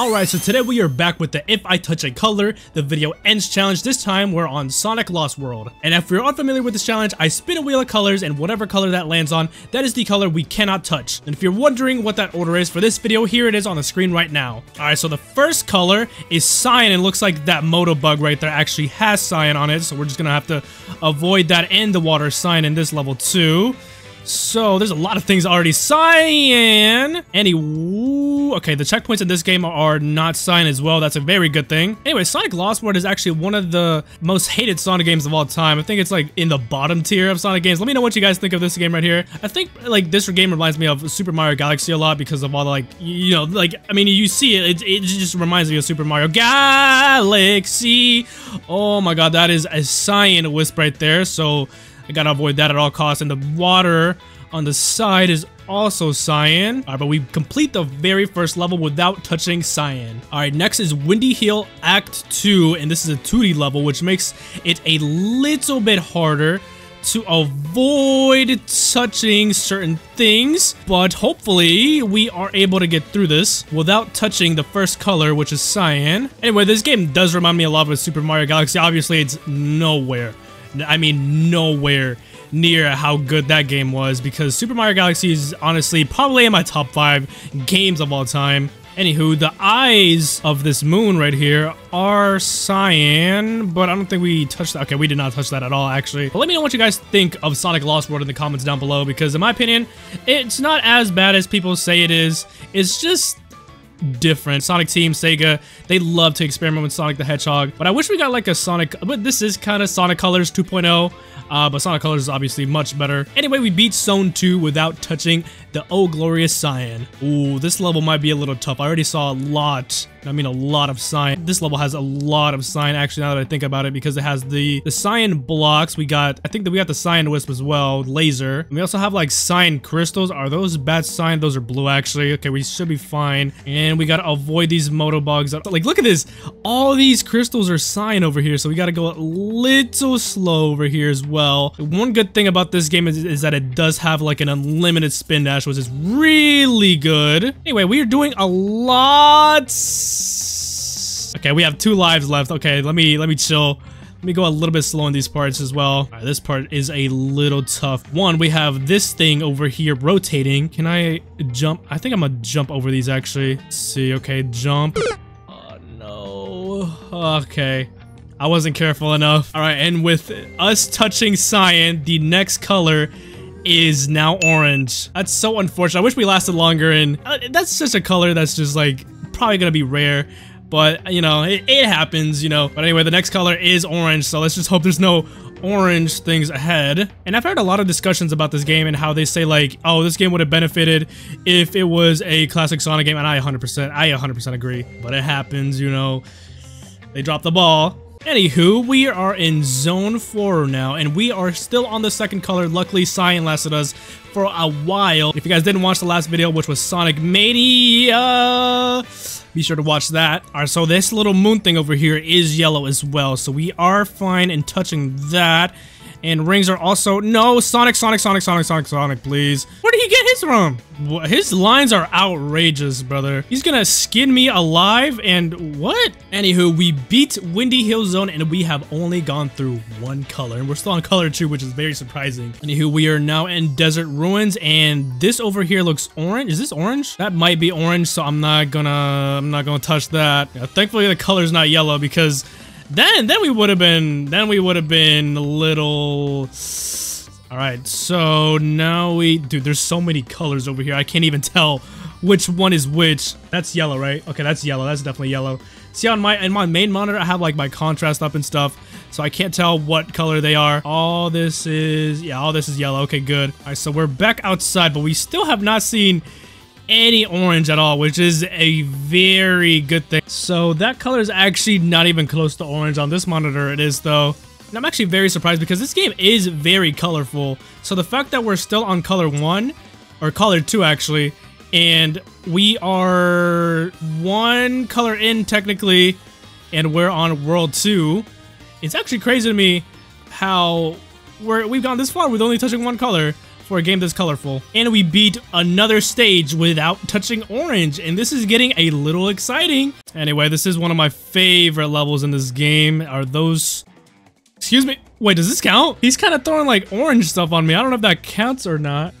Alright, so today we are back with the If I Touch a Color, the video ends challenge. This time we're on Sonic Lost World. And if you're unfamiliar with this challenge, I spin a wheel of colors and whatever color that lands on, that is the color we cannot touch. And if you're wondering what that order is for this video, here it is on the screen right now. Alright, so the first color is cyan, and it looks like that moto bug right there actually has cyan on it. So we're just gonna have to avoid that and the water cyan in this level too. So there's a lot of things already cyan. Okay, the checkpoints in this game are not cyan as well. That's a very good thing. Anyway, Sonic Lost World is actually one of the most hated Sonic games of all time. I think it's like in the bottom tier of Sonic games. Let me know what you guys think of this game right here. I think like this game reminds me of Super Mario Galaxy a lot because of all the, like, you know, like, I mean, you see it. It just reminds me of Super Mario Galaxy. Oh my God, that is a cyan wisp right there. So I gotta avoid that at all costs, and the water on the side is also cyan. All right, but we complete the very first level without touching cyan. All right, next is Windy Hill Act 2, and this is a 2D level, which makes it a little bit harder to avoid touching certain things, but hopefully we are able to get through this without touching the first color, which is cyan. Anyway, this game does remind me a lot of Super Mario Galaxy. Obviously, it's nowhere. I mean, nowhere near how good that game was, because Super Mario Galaxy is honestly probably in my top 5 games of all time. Anywho, the eyes of this moon right here are cyan, but I don't think we touched that. Okay, we did not touch that at all, actually. But let me know what you guys think of Sonic Lost World in the comments down below, because in my opinion, it's not as bad as people say it is. It's just different. Sonic Team, Sega, they love to experiment with Sonic the Hedgehog, but I wish we got like a Sonic, but this is kind of Sonic Colors 2.0, but Sonic Colors is obviously much better. Anyway, we beat Zone 2 without touching the oh glorious cyan. Ooh, this level might be a little tough. I already saw a lot, I mean a lot of cyan. This level has a lot of cyan, actually, now that I think about it, because it has the cyan blocks. We got, I think that we got the cyan wisp as well, laser. And we also have like cyan crystals. Are those bad cyan? Those are blue, actually. Okay, we should be fine. And we gotta avoid these moto bugs. Like, look at this. All these crystals are cyan over here, so we gotta go a little slow over here as well. One good thing about this game is that it does have like an unlimited spin dash, which is really good. Anyway, we are doing a lot. Okay, we have 2 lives left. Okay, let me chill. Let me go a little bit slow in these parts as well. All right, this part is a little tough. One, we have this thing over here rotating. Can I jump? I think I'm gonna jump over these, actually. Let's see, okay, jump. Oh, no. Okay. I wasn't careful enough. All right, and with us touching cyan, the next color is now orange. That's so unfortunate. I wish we lasted longer, and that's just a color that's just like probably gonna be rare. But, you know, it happens, you know. But anyway, the next color is orange, so let's just hope there's no orange things ahead. And I've heard a lot of discussions about this game and how they say, like, oh, this game would have benefited if it was a classic Sonic game. And I 100% agree. But it happens, you know. They dropped the ball. Anywho, we are in Zone 4 now, and we are still on the second color. Luckily, cyan lasted us for a while. If you guys didn't watch the last video, which was Sonic Mania, be sure to watch that. All right, so this little moon thing over here is yellow as well, so we are fine in touching that. And rings are also... No, Sonic, please. Where did he get his from? His lines are outrageous, brother. He's gonna skin me alive and what? Anywho, we beat Windy Hill Zone and we have only gone through 1 color. And we're still on color 2, which is very surprising. Anywho, we are now in Desert Ruins, and this over here looks orange. Is this orange? That might be orange, so I'm not gonna touch that. Yeah, thankfully, the color's not yellow, because... Then we would have been, a little... All right, so now we... Dude, there's so many colors over here. I can't even tell which one is which. That's yellow, right? Okay, that's yellow. That's definitely yellow. See, on my main monitor, I have, like, my contrast up and stuff, so I can't tell what color they are. All this is... Yeah, all this is yellow. Okay, good. All right, so we're back outside, but we still have not seen... any orange at all, which is a very good thing. So that color is actually not even close to orange on this monitor. It is, though. And I'm actually very surprised because this game is very colorful. So the fact that we're still on color 1, or color 2 actually, and we are 1 color in technically, and we're on world 2, it's actually crazy to me how we've gone this far with only touching 1 color. for a game that's colorful. And we beat another stage without touching orange, and this is getting a little exciting. Anyway, this is one of my favorite levels in this game. Are those... Excuse me. Wait, does this count? He's kind of throwing like orange stuff on me. I don't know if that counts or not.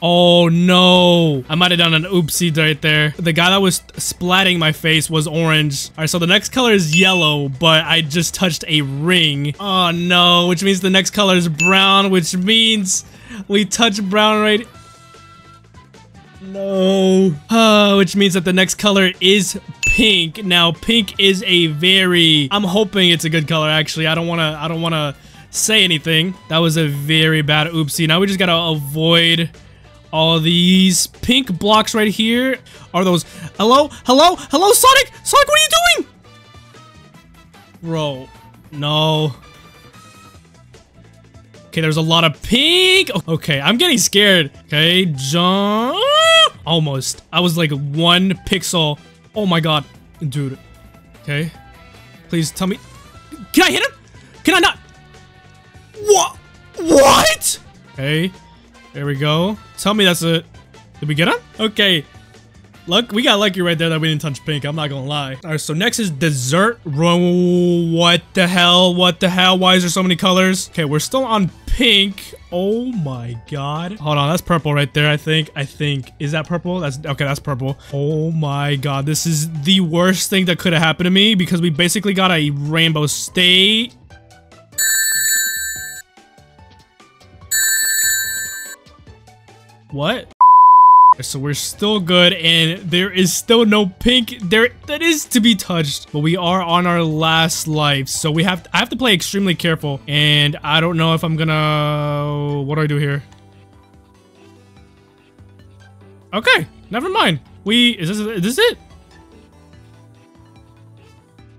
Oh no, I might have done an oopsie right there. The guy that was splatting my face was orange. All right, so the next color is yellow, but I just touched a ring. Oh no, which means the next color is brown, which means we touch brown right... No. Which means that the next color is pink. Now, pink is a very... I'm hoping it's a good color, actually. I don't wanna say anything. That was a very bad oopsie. Now we just gotta avoid... all these pink blocks right here are those. Hello? Hello? Hello, Sonic? Sonic, what are you doing? Bro, no. Okay, there's a lot of pink. Okay, I'm getting scared. Okay, jump. Almost. I was like one pixel. Oh my god. Dude. Okay. Please tell me. Can I hit him? Can I not? What? What? Okay. There we go. Tell me that's it. Did we get him? Okay. Look, we got lucky right there that we didn't touch pink. I'm not gonna lie. All right, so next is dessert. What the hell? What the hell? Why is there so many colors? Okay, we're still on pink. Oh my god. Hold on, that's purple right there, I think. Is that purple? That's okay, that's purple. Oh my god, this is the worst thing that could have happened to me because we basically got a rainbow state. What? So we're still good, and there is still no pink there that is to be touched, but we are on our last life, so we have to, I have to play extremely careful, and I don't know if I'm gonna... What do I do here? Okay, never mind. Is this it?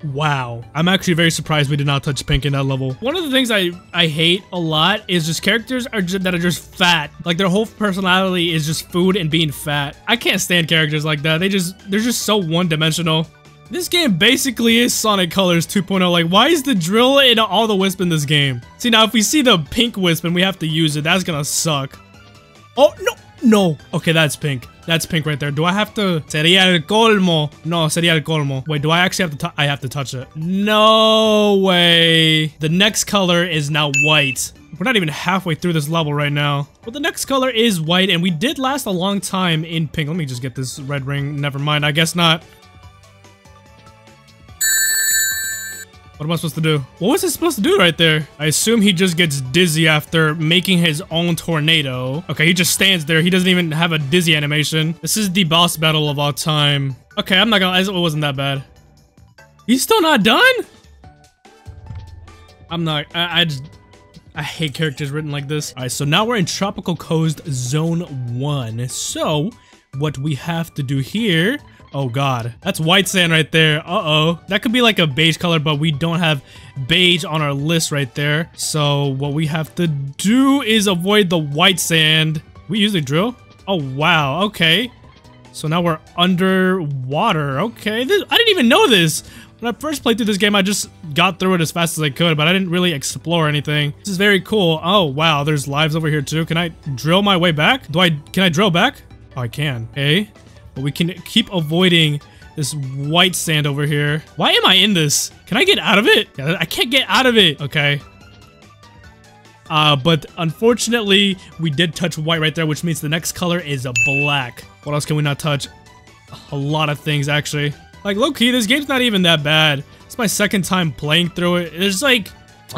Wow, I'm actually very surprised we did not touch pink in that level. One of the things I hate a lot is just characters that are just fat. Like their whole personality is just food and being fat. I can't stand characters like that. They're just so one-dimensional. This game basically is Sonic Colors 2.0. Like, why is the drill and all the wisp in this game? See, now if we see the pink wisp and we have to use it, that's gonna suck. Oh no, no. Okay, that's pink. That's pink right there. Do I have to... Sería el colmo. No, sería el colmo. Wait, do I actually have to... I have to touch it. No way. The next color is now white. We're not even halfway through this level right now. Well, the next color is white, and we did last a long time in pink. Let me just get this red ring. Never mind. I guess not. What am I supposed to do? What was it supposed to do right there? I assume he just gets dizzy after making his own tornado. Okay, he just stands there. He doesn't even have a dizzy animation. This is the boss battle of all time. Okay, I'm not gonna... It wasn't that bad. He's still not done? I'm not... I hate characters written like this. All right, so now we're in Tropical Coast Zone 1. So, what we have to do here... Oh god, that's white sand right there. Uh-oh, that could be like a beige color, but we don't have beige on our list right there. So what we have to do is avoid the white sand. We usually drill. Oh wow, okay. So now we're underwater. Okay, I didn't even know this. When I first played through this game, I just got through it as fast as I could, but I didn't really explore anything. This is very cool. Oh wow, there's lives over here too. Can I drill my way back? Can I drill back? Oh, I can. Okay. We can keep avoiding this white sand over here. Why am I in this? Can I get out of it? I can't get out of it. Okay. But unfortunately, we did touch white right there, which means the next color is a black. What else can we not touch? A lot of things, actually. Like, low-key, this game's not even that bad. It's my second time playing through it. It's like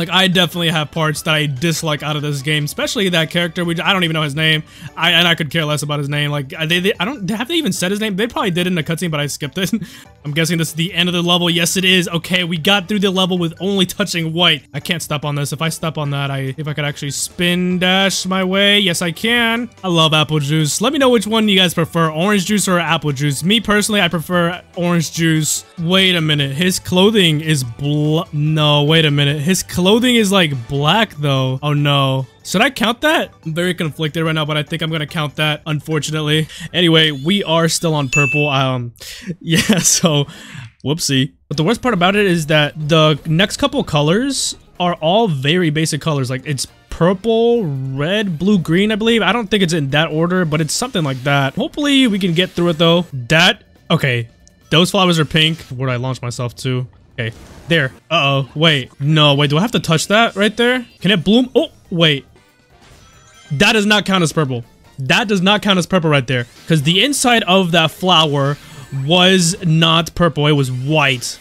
I definitely have parts that I dislike out of this game, especially that character. I don't even know his name, and I could care less about his name. Like, I don't have they even said his name. They probably did in the cutscene, but I skipped it. I'm guessing this is the end of the level. Yes, it is. Okay, we got through the level with only touching white. I can't step on this. If I step on that, if I could actually spin dash my way, yes, I can. I love apple juice. Let me know which one you guys prefer, orange juice or apple juice. Me personally, I prefer orange juice. Wait a minute, his clothing is no. Wait a minute, his clothing is like black though. Oh no. Should I count that? I'm very conflicted right now, but I think I'm gonna count that, unfortunately. Anyway, we are still on purple. Yeah, so whoopsie. But the worst part about it is that the next couple colors are all very basic colors. Like it's purple, red, blue, green, I believe. I don't think it's in that order, but it's something like that. Hopefully we can get through it though. That, okay. Those flowers are pink. Where do I launch myself to? Okay, there. Uh-oh, wait. No, wait, do I have to touch that right there? Can it bloom? Oh, wait. That does not count as purple. That does not count as purple right there. Because the inside of that flower was not purple, it was white.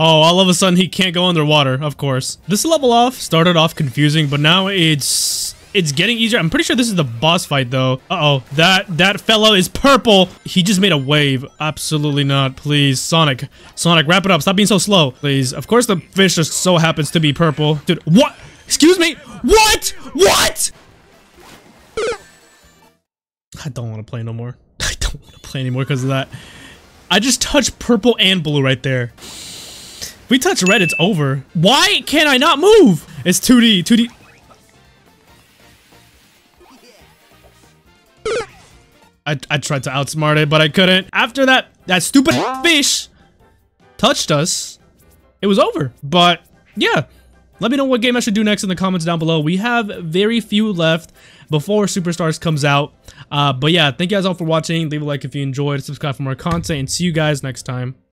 Oh, all of a sudden he can't go underwater, of course. This level off started off confusing, but now it's getting easier. I'm pretty sure this is the boss fight though. Uh-oh, that fellow is purple. He just made a wave. Absolutely not. Please, Sonic. Sonic, wrap it up. Stop being so slow. Please. Of course the fish just so happens to be purple. Dude, what? Excuse me? What? What? I don't want to play no more. I don't want to play anymore because of that. I just touched purple and blue right there. If we touch red, it's over. Why can I not move? It's 2D. 2D. I tried to outsmart it, but I couldn't. After that stupid fish touched us, it was over. But yeah, let me know what game I should do next in the comments down below. We have very few left before Superstars comes out. But yeah, thank you guys all for watching. Leave a like if you enjoyed, subscribe for more content, and see you guys next time.